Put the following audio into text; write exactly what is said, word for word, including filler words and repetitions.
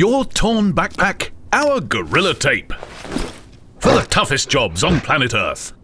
your torn backpack, our Gorilla Tape. For the toughest jobs on planet Earth.